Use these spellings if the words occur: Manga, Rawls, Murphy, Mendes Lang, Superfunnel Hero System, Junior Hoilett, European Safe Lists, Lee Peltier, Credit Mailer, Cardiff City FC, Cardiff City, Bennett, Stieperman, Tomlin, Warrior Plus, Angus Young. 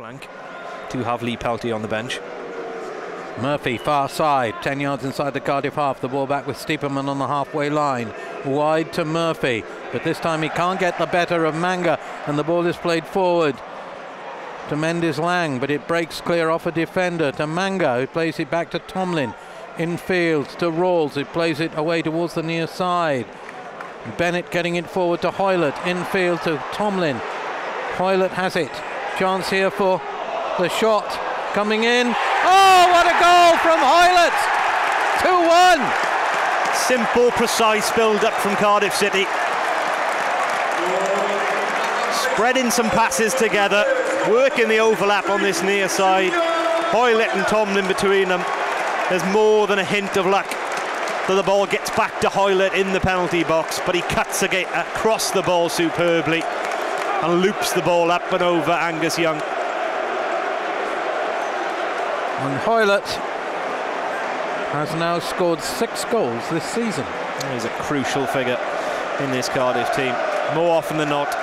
flank to have Lee Peltier on the bench. Murphy far side, 10 yards inside the Cardiff half. The ball back with Stieperman on the halfway line. Wide to Murphy, but this time he can't get the better of Manga, and the ball is played forward to Mendes Lang, but it breaks clear off a defender to Manga, who plays it back to Tomlin. Infield to Rawls, who plays it away towards the near side. Bennett getting it forward to Hoilett. Infield to Tomlin. Hoilett has it. Chance here for the shot. Coming in. Oh, what a goal from Hoilett! 2-1. Simple, precise build-up from Cardiff City. Spreading some passes together, working the overlap on this near side. Hoilett and Tomlin between them. There's more than a hint of luck that the ball gets back to Hoilett in the penalty box, but he cuts across the ball superbly and loops the ball up and over Angus Young. And Hoilett has now scored 6 goals this season. He's a crucial figure in this Cardiff team. More often than not,